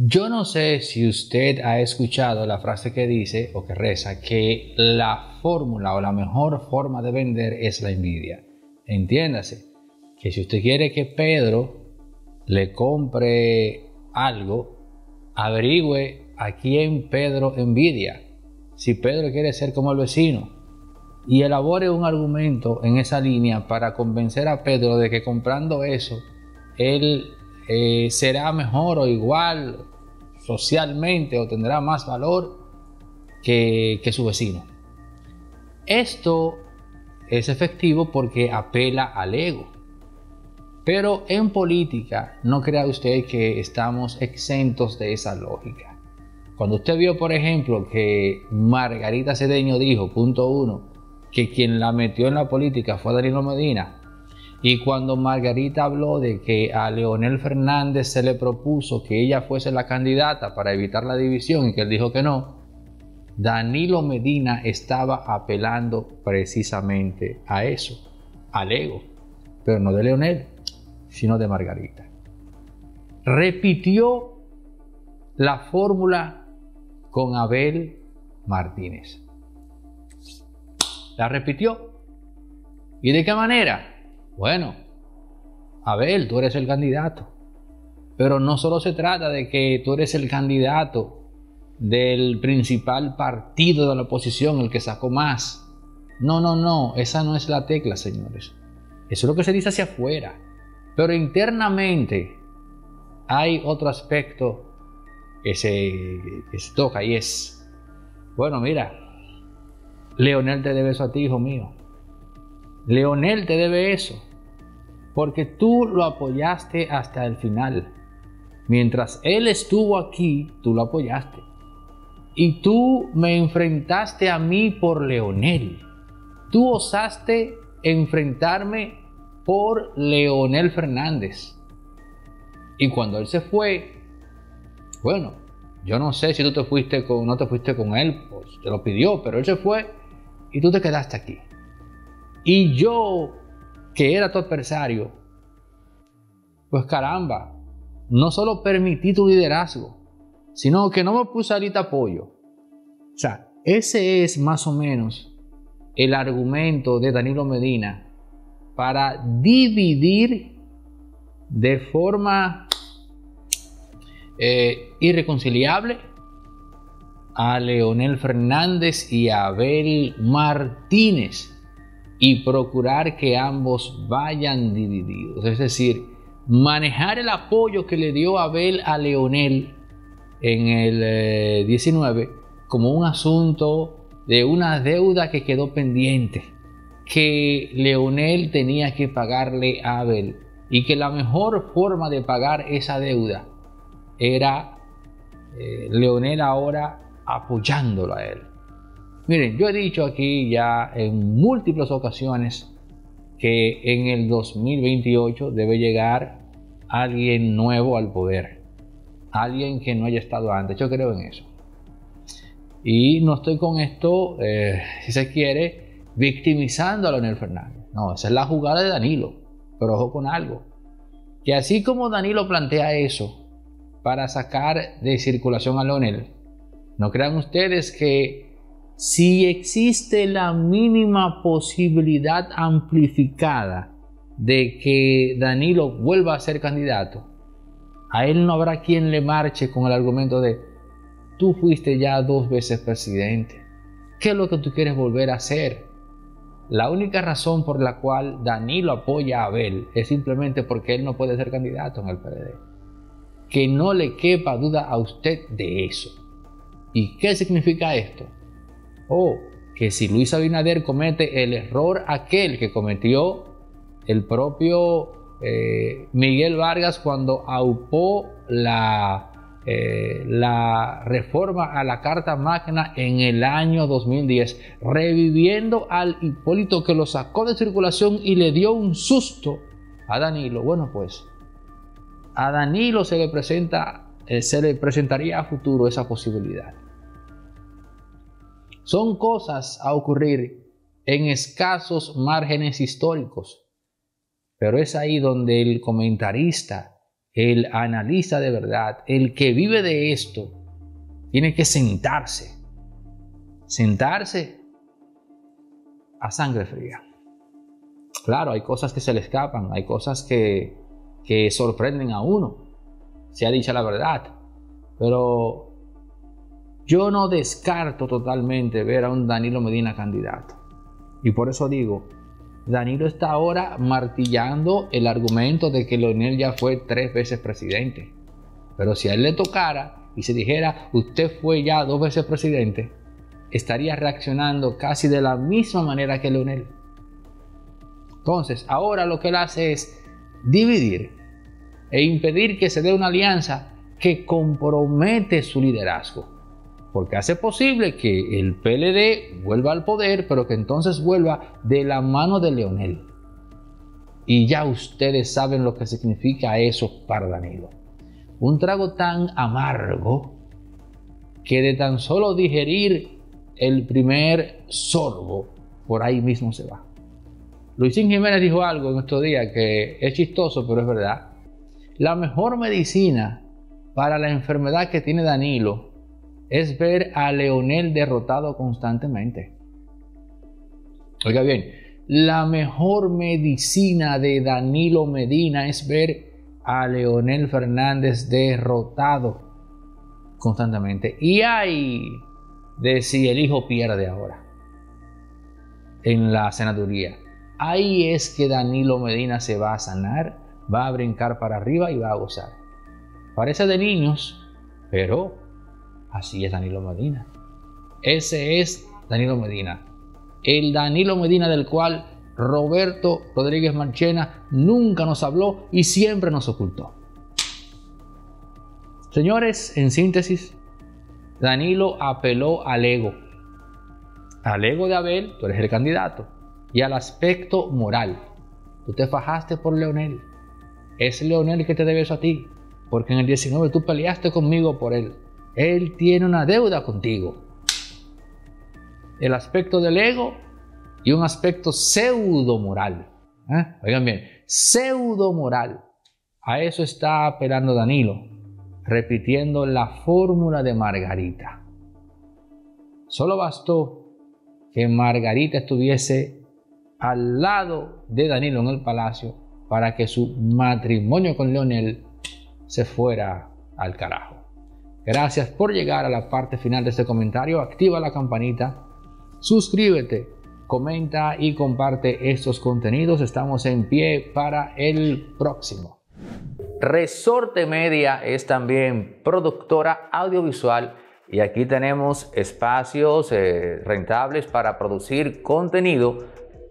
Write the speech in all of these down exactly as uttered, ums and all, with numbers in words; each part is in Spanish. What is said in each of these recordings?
Yo no sé si usted ha escuchado la frase que dice o que reza que la fórmula o la mejor forma de vender es la envidia. Entiéndase que si usted quiere que Pedro le compre algo, averigüe a quién Pedro envidia, si Pedro quiere ser como el vecino, y elabore un argumento en esa línea para convencer a Pedro de que comprando eso él Eh, será mejor o igual socialmente o tendrá más valor que, que su vecino. Esto es efectivo porque apela al ego. Pero en política no crea usted que estamos exentos de esa lógica. Cuando usted vio, por ejemplo, que Margarita Cedeño dijo, punto uno, que quien la metió en la política fue Danilo Medina, y cuando Margarita habló de que a Leonel Fernández se le propuso que ella fuese la candidata para evitar la división y que él dijo que no, Danilo Medina estaba apelando precisamente a eso, al ego, pero no de Leonel, sino de Margarita. Repitió la fórmula con Abel Martínez. La repitió. ¿Y de qué manera? Bueno, Abel, tú eres el candidato, pero no solo se trata de que tú eres el candidato del principal partido de la oposición, el que sacó más. No, no, no, esa no es la tecla, señores. Eso es lo que se dice hacia afuera. Pero internamente hay otro aspecto que se, que se toca y es, bueno, mira, Leonel te debe eso a ti, hijo mío. Leonel te debe eso. Porque tú lo apoyaste hasta el final. Mientras él estuvo aquí, tú lo apoyaste. Y tú me enfrentaste a mí por Leonel. Tú osaste enfrentarme por Leonel Fernández. Y cuando él se fue, bueno, yo no sé si tú te fuiste con, no te fuiste con él, pues te lo pidió, pero él se fue y tú te quedaste aquí. Y yo, que era tu adversario, pues caramba, no solo permití tu liderazgo, sino que no me puse a ti apoyo. O sea, ese es más o menos el argumento de Danilo Medina para dividir de forma eh, irreconciliable a Leonel Fernández y a Abel Martínez, y procurar que ambos vayan divididos. Es decir, manejar el apoyo que le dio Abel a Leonel en el eh, diecinueve como un asunto de una deuda que quedó pendiente, que Leonel tenía que pagarle a Abel y que la mejor forma de pagar esa deuda era eh, Leonel ahora apoyándolo a él. Miren, yo he dicho aquí ya en múltiples ocasiones que en el dos mil veintiocho debe llegar alguien nuevo al poder, alguien que no haya estado antes. Yo creo en eso. Y no estoy con esto, eh, si se quiere, victimizando a Leonel Fernández. No, esa es la jugada de Danilo, pero ojo con algo. Que así como Danilo plantea eso para sacar de circulación a Leonel, no crean ustedes que si existe la mínima posibilidad amplificada de que Danilo vuelva a ser candidato, a él no habrá quien le marche con el argumento de tú fuiste ya dos veces presidente, ¿qué es lo que tú quieres volver a hacer? La única razón por la cual Danilo apoya a Abel es simplemente porque él no puede ser candidato en el P R D. Que no le quepa duda a usted de eso. ¿Y qué significa esto? O que si Luis Abinader comete el error aquel que cometió el propio eh, Miguel Vargas cuando aupó la, eh, la reforma a la Carta Magna en el año dos mil diez, reviviendo al Hipólito que lo sacó de circulación y le dio un susto a Danilo. Bueno, pues a Danilo se le, presenta, eh, se le presentaría a futuro esa posibilidad. Son cosas a ocurrir en escasos márgenes históricos, pero es ahí donde el comentarista, el analista de verdad, el que vive de esto, tiene que sentarse, sentarse a sangre fría. Claro, hay cosas que se le escapan, hay cosas que, que sorprenden a uno, se ha dicho la verdad, pero yo no descarto totalmente ver a un Danilo Medina candidato. Y por eso digo, Danilo está ahora martillando el argumento de que Leonel ya fue tres veces presidente. Pero si a él le tocara y se dijera, usted fue ya dos veces presidente, estaría reaccionando casi de la misma manera que Leonel. Entonces, ahora lo que él hace es dividir e impedir que se dé una alianza que compromete su liderazgo. Porque hace posible que el P L D vuelva al poder, pero que entonces vuelva de la mano de Leonel. Y ya ustedes saben lo que significa eso para Danilo. Un trago tan amargo que de tan solo digerir el primer sorbo, por ahí mismo se va. Luisín Jiménez dijo algo en estos días que es chistoso, pero es verdad. La mejor medicina para la enfermedad que tiene Danilo es ver a Leonel derrotado constantemente. Oiga bien, la mejor medicina de Danilo Medina es ver a Leonel Fernández derrotado constantemente. Y hay de si el hijo pierde ahora en la senaduría. Ahí es que Danilo Medina se va a sanar, va a brincar para arriba y va a gozar. Parece de niños, pero así es Danilo Medina. Ese es Danilo Medina. El Danilo Medina del cual Roberto Rodríguez Marchena nunca nos habló y siempre nos ocultó. Señores, en síntesis, Danilo apeló al ego. Al ego de Abel, tú eres el candidato. Y al aspecto moral. Tú te fajaste por Leonel. Es Leonel que te debe eso a ti. Porque en el diecinueve tú peleaste conmigo por él. Él tiene una deuda contigo. El aspecto del ego y un aspecto pseudo moral. ¿Eh? Oigan bien, pseudo moral. A eso está apelando Danilo, repitiendo la fórmula de Margarita. Solo bastó que Margarita estuviese al lado de Danilo en el palacio para que su matrimonio con Leonel se fuera al carajo. Gracias por llegar a la parte final de este comentario. Activa la campanita, suscríbete, comenta y comparte estos contenidos. Estamos en pie para el próximo. Resorte Media es también productora audiovisual y aquí tenemos espacios eh, rentables para producir contenido.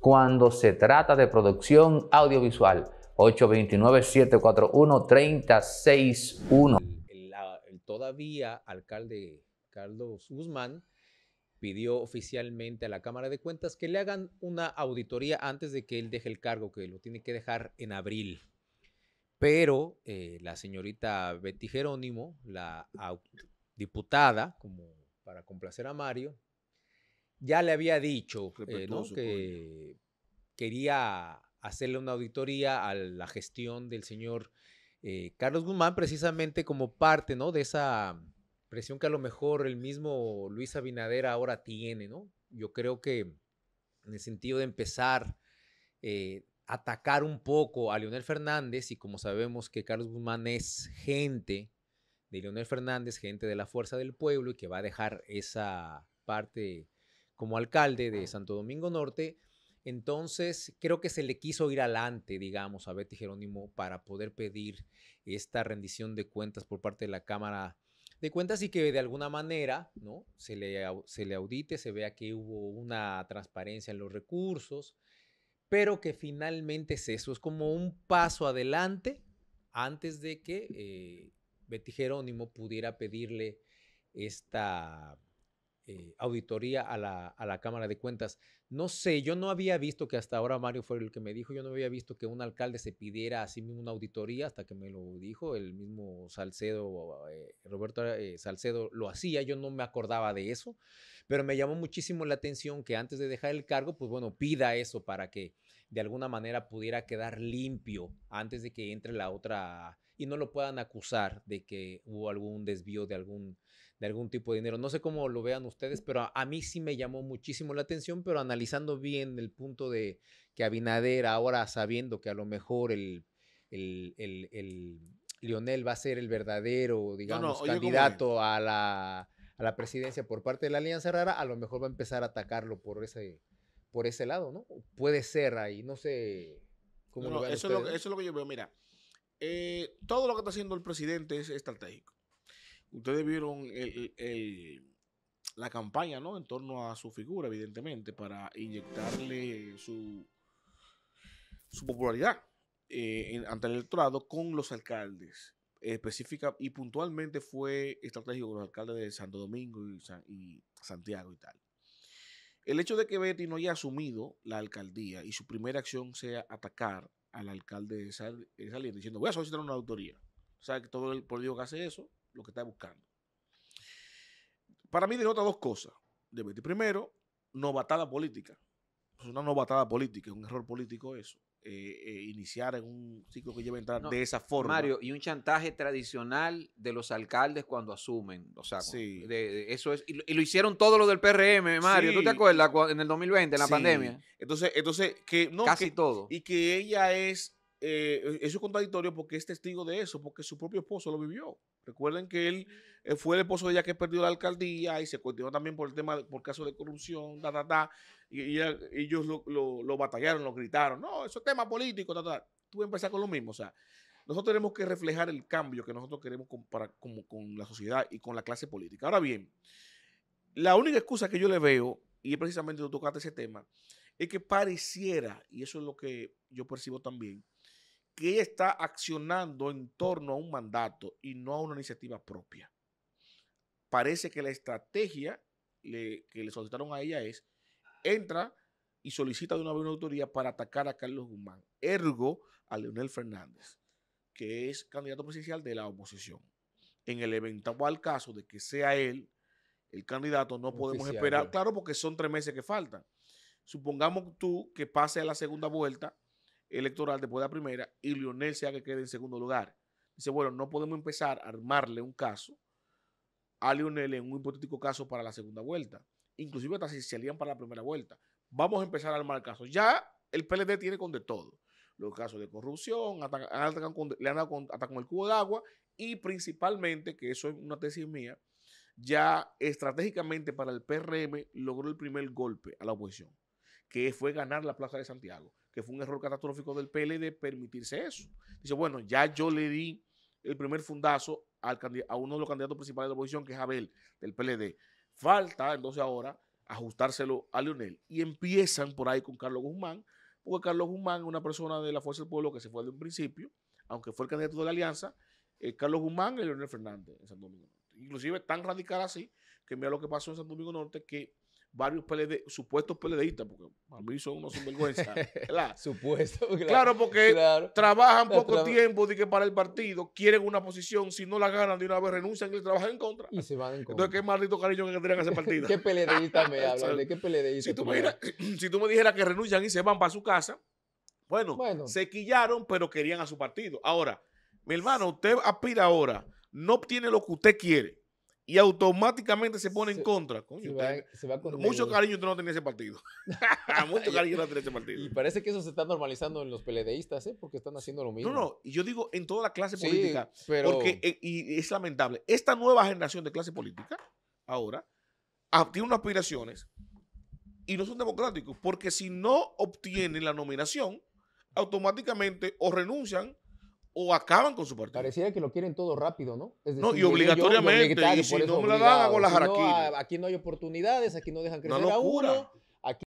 cuando se trata de producción audiovisual. Ocho dos nueve, siete cuatro uno, tres cero seis uno. El, el todavía alcalde Carlos Guzmán pidió oficialmente a la Cámara de Cuentas que le hagan una auditoría antes de que él deje el cargo, que lo tiene que dejar en abril. Pero eh, la señorita Betty Jerónimo, la diputada, como para complacer a Mario, ya le había dicho eh, ¿no? que quería hacerle una auditoría a la gestión del señor eh, Carlos Guzmán, precisamente como parte, ¿no?, de esa presión que a lo mejor el mismo Luis Abinader ahora tiene, ¿no? Yo creo que en el sentido de empezar eh, a atacar un poco a Leonel Fernández, y como sabemos que Carlos Guzmán es gente de Leonel Fernández, gente de la Fuerza del Pueblo, y que va a dejar esa parte como alcalde de Santo Domingo Norte. Entonces, creo que se le quiso ir adelante, digamos, a Betty Jerónimo para poder pedir esta rendición de cuentas por parte de la Cámara de Cuentas y que de alguna manera, ¿no?, se le, se le audite, se vea que hubo una transparencia en los recursos, pero que finalmente es eso, es como un paso adelante antes de que eh, Betty Jerónimo pudiera pedirle esta eh, auditoría a la, a la Cámara de Cuentas. No sé, yo no había visto, que hasta ahora Mario fue el que me dijo, yo no había visto que un alcalde se pidiera a sí mismo una auditoría hasta que me lo dijo, el mismo Salcedo, eh, Roberto eh, Salcedo lo hacía, yo no me acordaba de eso, pero me llamó muchísimo la atención que antes de dejar el cargo, pues bueno, pida eso para que de alguna manera pudiera quedar limpio antes de que entre la otra y no lo puedan acusar de que hubo algún desvío de algún, de algún tipo de dinero. No sé cómo lo vean ustedes, pero a, a mí sí me llamó muchísimo la atención, pero analizando Analizando bien el punto de que Abinader, ahora sabiendo que a lo mejor el, el, el, el Leonel va a ser el verdadero, digamos, no, no, candidato a la, a la presidencia por parte de la Alianza Rara, a lo mejor va a empezar a atacarlo por ese, por ese lado, ¿no? Puede ser ahí, no sé cómo no, lo vean eso, es lo, eso es lo que yo veo. Mira, eh, todo lo que está haciendo el presidente es estratégico. Ustedes vieron el... el, el la campaña, ¿no?, en torno a su figura, evidentemente, para inyectarle su, su popularidad eh, en, ante el electorado con los alcaldes. Eh, específica y puntualmente fue estratégico con los alcaldes de Santo Domingo y, San, y Santiago y tal. El hecho de que Betty no haya asumido la alcaldía y su primera acción sea atacar al alcalde de Salinas diciendo voy a solicitar una auditoría. O sea, que todo el político que hace eso, lo que está buscando. Para mí denota dos cosas de Betty. Primero, novatada política. Es una novatada política, es un error político eso. Eh, eh, iniciar en un ciclo que lleva a entrar no, de esa forma. Mario, y un chantaje tradicional de los alcaldes cuando asumen. O sea, sí. de, de, eso es. Y lo, y lo hicieron todo lo del P R M, Mario. Sí. ¿Tú te acuerdas? En el dos mil veinte, en la sí. pandemia. Entonces, entonces que no. Casi que, todo. Y que ella es. Eh, eso es contradictorio porque es testigo de eso, porque su propio esposo lo vivió. Recuerden que él eh, fue el esposo de ella que perdió la alcaldía y se cuestionó también por el tema, de, por caso de corrupción, ta, ta, ta. Y, y ella, ellos lo, lo, lo batallaron, lo gritaron. No, eso es tema político, ta, ta. Tú vas a empezar con lo mismo. O sea, nosotros tenemos que reflejar el cambio que nosotros queremos con, para, como, con la sociedad y con la clase política. Ahora bien, la única excusa que yo le veo, y precisamente tú tocaste ese tema, es que pareciera, y eso es lo que yo percibo también, que ella está accionando en torno a un mandato y no a una iniciativa propia. Parece que la estrategia le, que le solicitaron a ella es, entra y solicita de una vez una auditoría para atacar a Carlos Guzmán, ergo a Leonel Fernández, que es candidato presidencial de la oposición. En el eventual caso de que sea él el candidato, no Oficial, podemos esperar, eh. claro, porque son tres meses que faltan. Supongamos tú que pase a la segunda vuelta electoral después de la primera y Leonel sea que quede en segundo lugar. Dice, bueno, no podemos empezar a armarle un caso a Leonel en un hipotético caso para la segunda vuelta. Inclusive hasta si salían para la primera vuelta. Vamos a empezar a armar casos. Ya el P L D tiene con de todo. Los casos de corrupción, atacan, atacan con, le han dado con, hasta con el cubo de agua y principalmente, que eso es una tesis mía, ya estratégicamente para el P R M logró el primer golpe a la oposición, que fue ganar la Plaza de Santiago, que fue un error catastrófico del P L D permitirse eso. Dice, bueno, ya yo le di el primer fundazo al a uno de los candidatos principales de la oposición, que es Abel, del P L D. Falta, entonces, ahora ajustárselo a Leonel. Y empiezan por ahí con Carlos Guzmán, porque Carlos Guzmán es una persona de la Fuerza del Pueblo que se fue de un principio, aunque fue el candidato de la Alianza, eh, Carlos Guzmán y Leonel Fernández en Santo Domingo Norte. Inclusive tan radical así, que mira lo que pasó en Santo Domingo Norte, que varios P L D, supuestos PLDistas, porque a mí son unos sinvergüenza. Supuesto, claro. Claro, porque claro. trabajan claro. poco tiempo de que para el partido, quieren una posición, si no la ganan de una vez renuncian y trabajan en contra. Y se van en contra. Entonces, qué maldito cariño que tendrían ese partido. ¿Qué PLDista me hablan? ¿De qué PLDista? Si tú, me si tú me dijeras que renuncian y se van para su casa, bueno, bueno, se quillaron, pero querían a su partido. Ahora, mi hermano, usted aspira ahora, no obtiene lo que usted quiere. Y automáticamente se pone se, en contra. Coño, va, usted, mucho cariño usted no tenía ese partido. Mucho cariño no tenía ese partido. Y parece que eso se está normalizando en los PLDistas, ¿eh? Porque están haciendo lo mismo. No, no, yo digo en toda la clase sí, política. Pero... Porque, y es lamentable, esta nueva generación de clase política, ahora, tienen unas aspiraciones y no son democráticos, porque si no obtienen la nominación, automáticamente o renuncian o acaban con su partido. Pareciera que lo quieren todo rápido, ¿no? Es decir, no, y obligatoriamente, yo, yo, yo y si no me la dan, hago la jaraquilla. Si no, aquí no hay oportunidades, aquí no dejan crecer a uno.